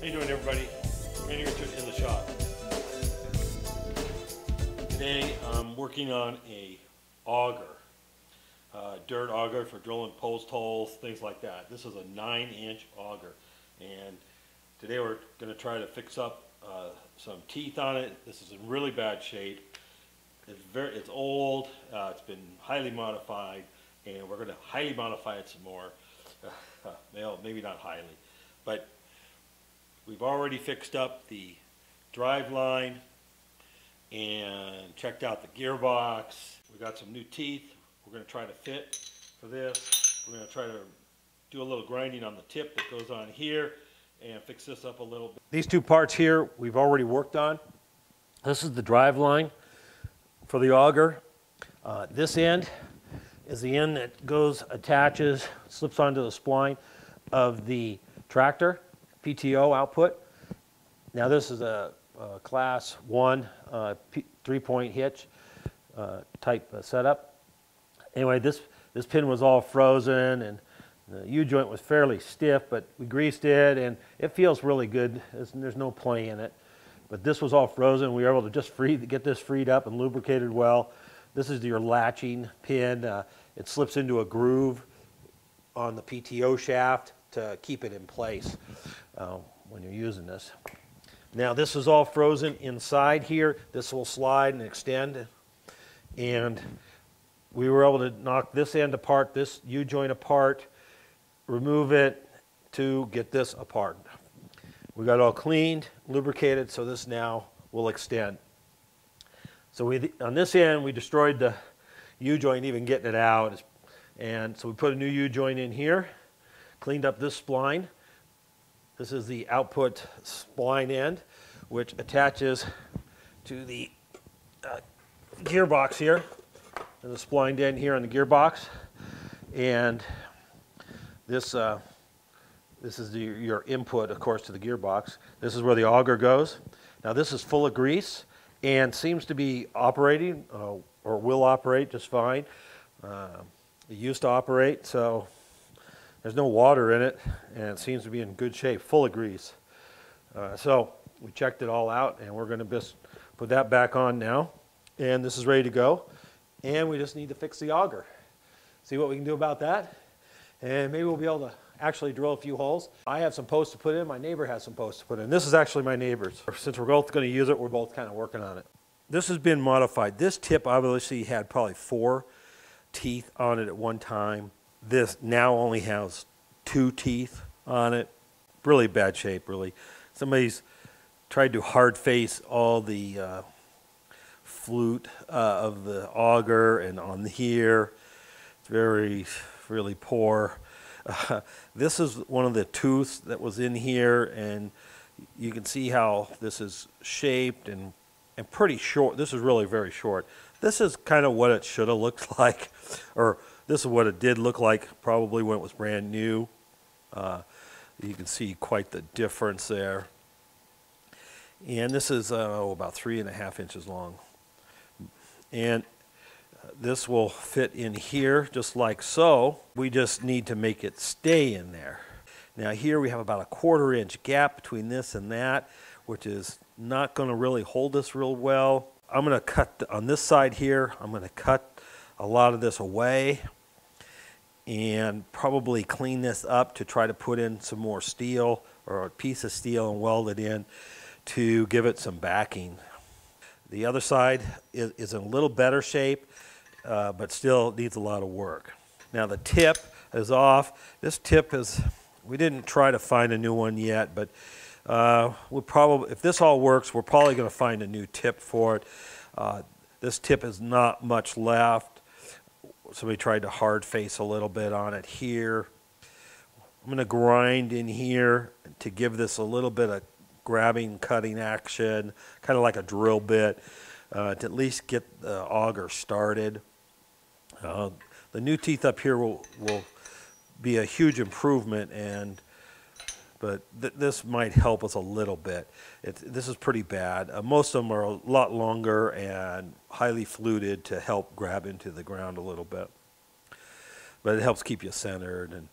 How you doing, everybody? Randy Richard in the shop. Today I'm working on a auger, dirt auger for drilling post holes, things like that. This is a 9-inch auger, and today we're going to try to fix up some teeth on it. This is in really bad shape. It's old. It's been highly modified, and we're going to highly modify it some more. Well, maybe not highly, but we've already fixed up the drive line and checked out the gearbox. We got some new teeth. We're going to try to fit for this. We're going to try to do a little grinding on the tip that goes on here and fix this up a little bit. These two parts here we've already worked on. This is the drive line for the auger. This end is the end that goes, attaches, slips onto the spline of the tractor. PTO output. Now this is a class 1 3-point hitch type setup. Anyway, this pin was all frozen and the U-joint was fairly stiff, but we greased it and it feels really good. There's no play in it, but this was all frozen. We were able to just get this freed up and lubricated well. This is your latching pin. It slips into a groove on the PTO shaft to keep it in place when you're using this. Now this is all frozen inside here. This will slide and extend, and we were able to knock this end apart, this U-joint apart, remove it to get this apart. We got it all cleaned, lubricated, so this now will extend. So on this end we destroyed the U-joint even getting it out, and so we put a new U-joint in here. Cleaned up this spline. This is the output spline end, which attaches to the gearbox here. There's a splined end here on the gearbox, and this is your input, of course, to the gearbox. This is where the auger goes. Now this is full of grease and seems to be operating or will operate just fine. It used to operate, so there's no water in it, and it seems to be in good shape, full of grease. So we checked it all out, and we're going to just put that back on now. And this is ready to go. And we just need to fix the auger. See what we can do about that. And maybe we'll be able to actually drill a few holes. I have some posts to put in. My neighbor has some posts to put in. This is actually my neighbor's. Since we're both going to use it, we're both kind of working on it. This has been modified. This tip obviously had probably 4 teeth on it at one time. This now only has 2 teeth on it. Really bad shape, really. Somebody's tried to hard face all the flute of the auger and on here. It's really poor. This is one of the tooths that was in here, and you can see how this is shaped and pretty short. This is really very short. This is kind of what it should have looked like, or this is what it did look like probably when it was brand new. You can see quite the difference there. And this is about 3.5 inches long. And this will fit in here just like so. We just need to make it stay in there. Now here we have about a 1/4-inch gap between this and that, which is not going to really hold this real well. I'm going to cut on this side here. I'm going to cut a lot of this away and probably clean this up to try to put in some more steel or a piece of steel and weld it in to give it some backing. The other side is in a little better shape, but still needs a lot of work. Now the tip is off. This tip is, we didn't try to find a new one yet, but we'll probably, if this all works, we're probably going to find a new tip for it. This tip is not much left. Somebody tried to hard face a little bit on it here. I'm going to grind in here to give this a little bit of grabbing, cutting action, kind of like a drill bit, to at least get the auger started. The new teeth up here will be a huge improvement, but this might help us a little bit. This is pretty bad. Most of them are a lot longer and highly fluted to help grab into the ground a little bit. But it helps keep you centered and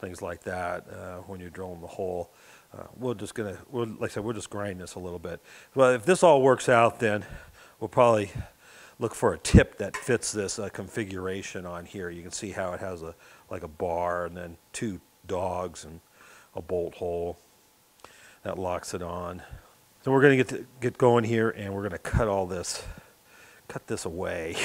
things like that when you're drilling the hole. like I said, we'll just grind this a little bit. Well, if this all works out, then we'll probably look for a tip that fits this configuration on here. You can see how it has a like a bar and then two dogs and a bolt hole that locks it on. So we're going to get going here, and we're going to cut all this, cut this away.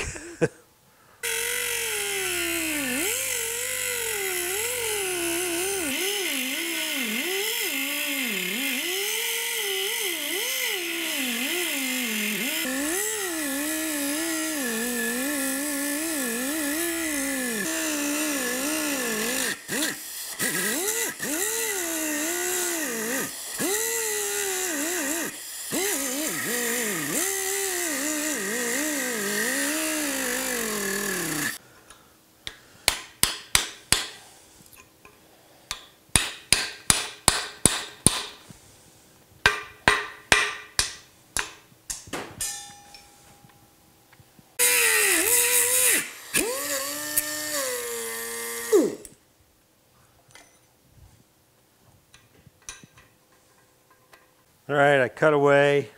All right, I cut away.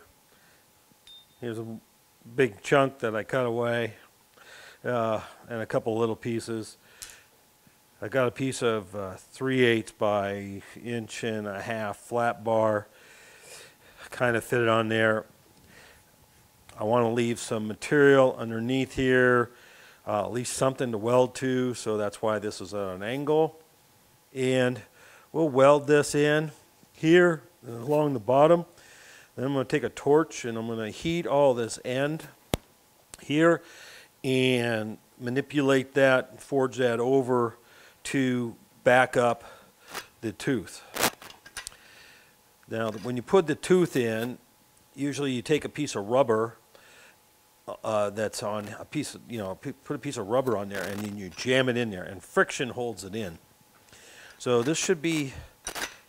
Here's a big chunk that I cut away, and a couple little pieces. I got a piece of 3/8 by 1.5 inch flat bar, kind of fit it on there. I want to leave some material underneath here, at least something to weld to, so that's why this is at an angle. And we'll weld this in here along the bottom. Then I'm going to take a torch and I'm going to heat all this end here and manipulate that, forge that over to back up the tooth. Now when you put the tooth in, usually you take a piece of rubber that's on a piece of, put a piece of rubber on there and then you jam it in there and friction holds it in. So this should be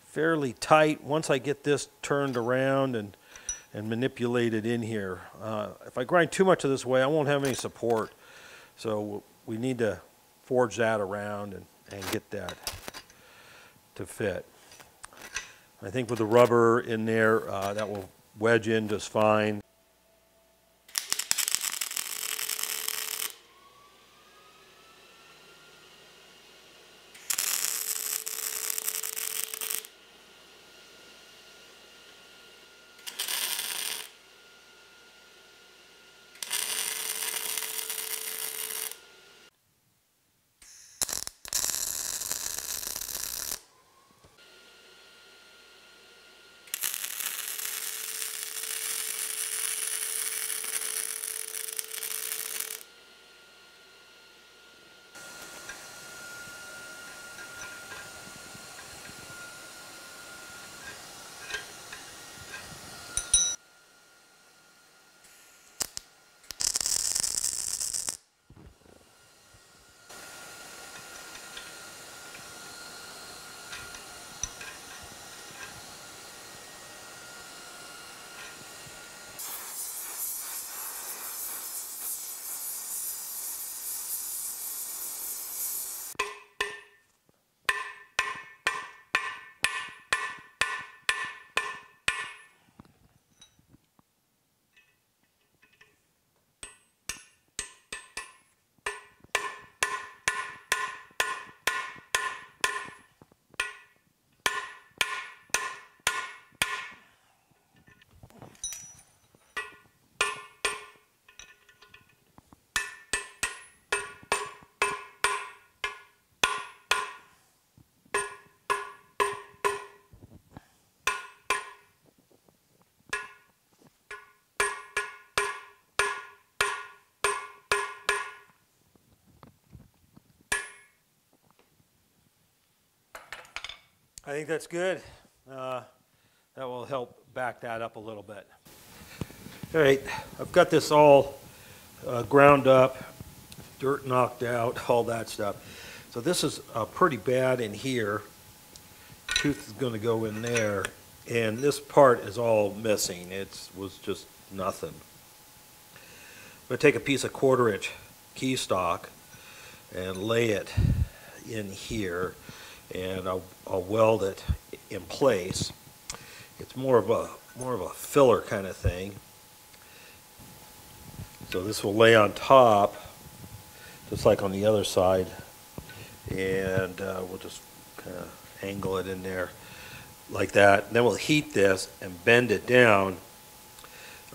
fairly tight once I get this turned around and manipulated in here. If I grind too much of this way, I won't have any support, so we need to forge that around and get that to fit. I think with the rubber in there, that will wedge in just fine. I think that's good. That will help back that up a little bit. All right, I've got this all ground up, dirt knocked out, all that stuff. So this is pretty bad in here. Tooth is going to go in there, and this part is all missing. It was just nothing. I'm going to take a piece of 1/4 inch keystock and lay it in here, and I'll weld it in place more of a filler kind of thing. So this will lay on top, just like on the other side, and we'll just kind of angle it in there like that. And then we'll heat this and bend it down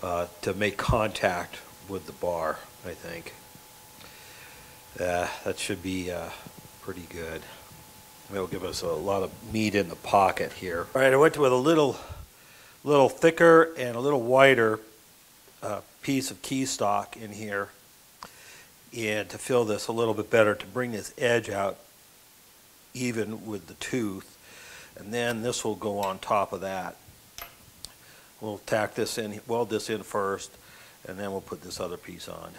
to make contact with the bar, I think. That should be pretty good. It'll give us a lot of meat in the pocket here. All right, I went with a little thicker and a little wider piece of key stock in here, and to fill this a little bit better, to bring this edge out even with the tooth. And then this will go on top of that. We'll tack this in, weld this in first, and then we'll put this other piece on.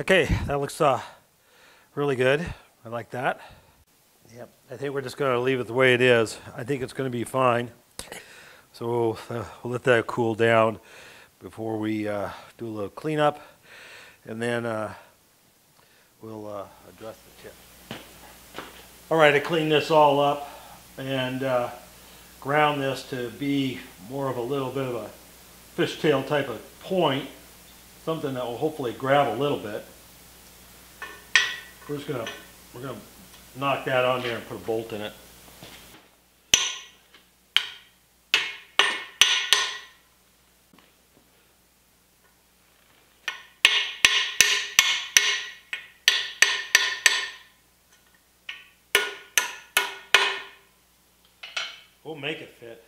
Okay, that looks really good. I like that. Yep, I think we're just going to leave it the way it is. I think it's going to be fine. So we'll let that cool down before we do a little cleanup, and then we'll address the tip. All right, I cleaned this all up and ground this to be more of a little bit of a fishtail type of point. Something that will hopefully grab a little bit. We're gonna knock that on there and put a bolt in it. We'll make it fit.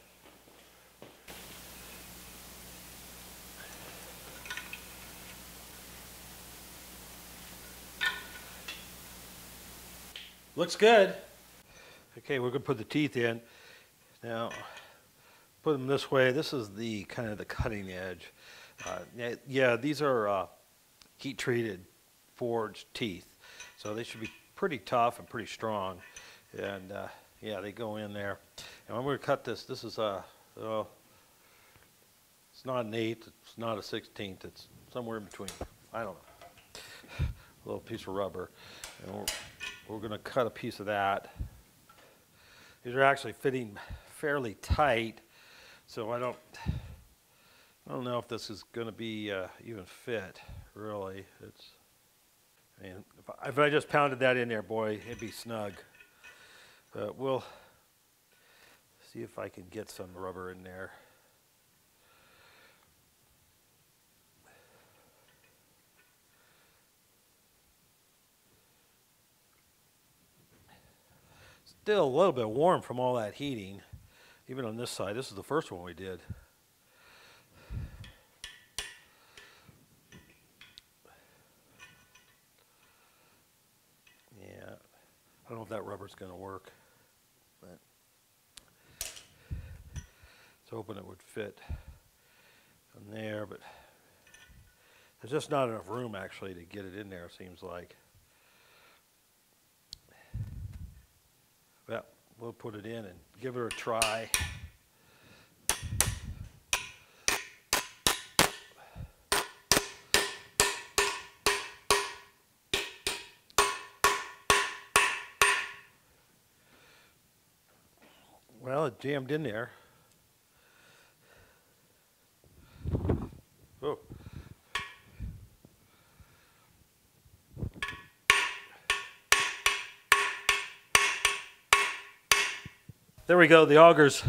Looks good. Okay, we're gonna put the teeth in. Now, put them this way. This is the kind of the cutting edge. Yeah, these are heat-treated forged teeth, so they should be pretty tough and pretty strong. And yeah, they go in there. And I'm gonna cut this. This is it's not an 8th, it's not a 16th. It's somewhere in between. I don't know. A little piece of rubber. And we're going to cut a piece of that. These are actually fitting fairly tight, so I don't know if this is going to be even fit. Really, I mean, if I just pounded that in there, boy, it'd be snug. But we'll see if I can get some rubber in there. Still a little bit warm from all that heating, even on this side. This is the first one we did. that rubber's going to work. Right. I was hoping it would fit in there, but there's just not enough room actually to get it in there, it seems like. Well, we'll put it in and give it a try. Well, it jammed in there. Oh. There we go, the auger's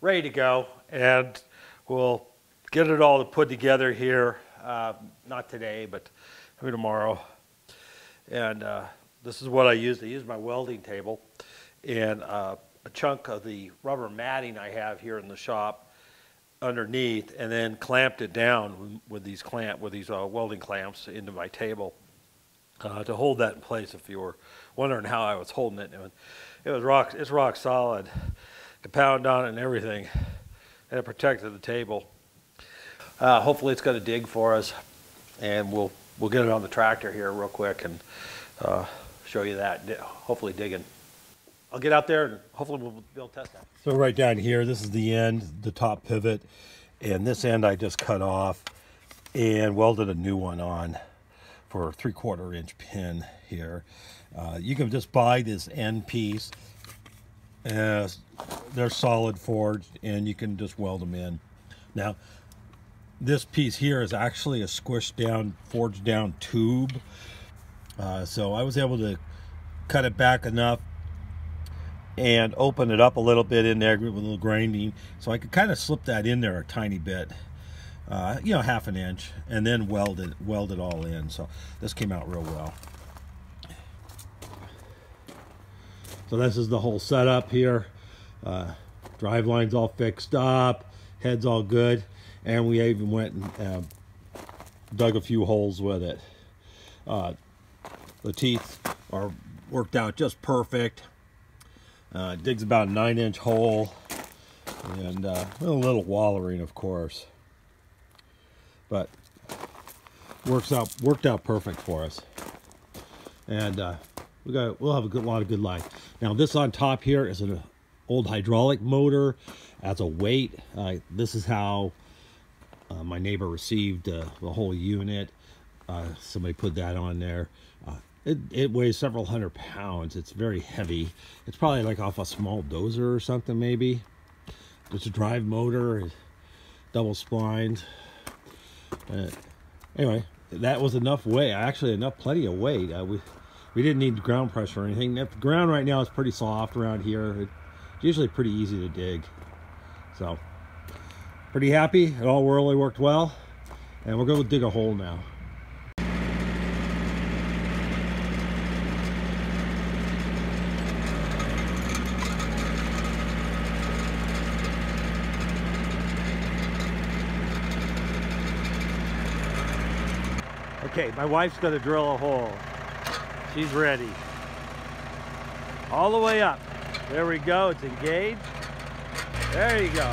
ready to go, and we'll get it all put together here, not today, but maybe tomorrow. And this is what I used. I used my welding table and a chunk of the rubber matting I have here in the shop underneath, and then clamped it down with these welding clamps into my table to hold that in place. If you were wondering how I was holding it, it's rock solid. To pound on it and everything, and it protected the table. Hopefully it's got a dig for us, and we'll get it on the tractor here real quick and show you that, hopefully digging. I'll get out there and hopefully we'll be able to test that. So right down here, this is the end, the top pivot, and this end I just cut off and welded a new one on for a 3/4 inch pin here. You can just buy this end piece. They're solid forged and you can just weld them in. Now, this piece here is actually a squished down, forged down tube. So I was able to cut it back enough and open it up a little bit in there with a little grinding. So I could kind of slip that in there a tiny bit, you know, 1/2 inch, and then weld it all in. So this came out real well. So this is the whole setup here. Drive line's all fixed up, head's all good. And we even went and dug a few holes with it. The teeth are worked out just perfect. Digs about a 9-inch hole, and a little wallering, of course, but worked out perfect for us. And we'll have a lot of good life. Now this on top here is an old hydraulic motor as a weight. This is how my neighbor received the whole unit. Somebody put that on there. It weighs several 100 pounds. It's very heavy. It's probably like off a small dozer or something, maybe. It's a drive motor, double splined. Anyway, that was enough weight. Actually, plenty of weight. We didn't need ground pressure or anything. The ground right now is pretty soft around here. It's usually pretty easy to dig. So, pretty happy. It all really worked well. And we're going to dig a hole now. Okay, my wife's gonna drill a hole. She's ready. All the way up. There we go, it's engaged. There you go.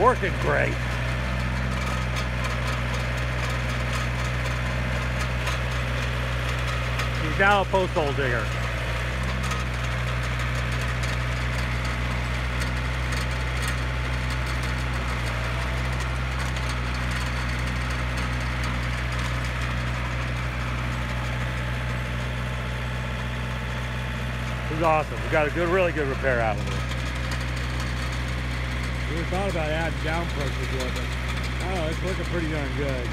Working great. She's now a post hole digger. Awesome. We got a really good repair out of it. We were thought about adding down pressure to it, but I don't know, it's looking pretty darn good.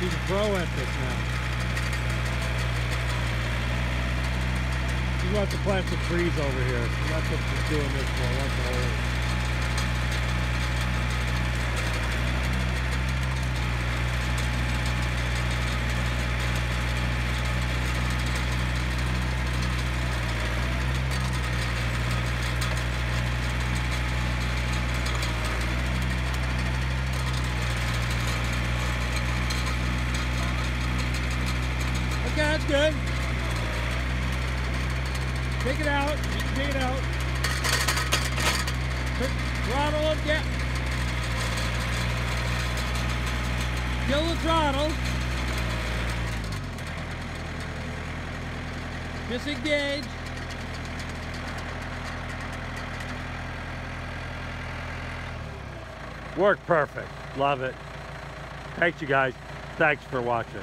She's a pro at this now. Lots of plastic trees over here. That's what she's doing this for. That's the whole. That's good. Take it out. Take it out. Throttle up. Yeah. Kill the throttle. Disengage. Worked perfect. Love it. Thanks, you guys. Thanks for watching.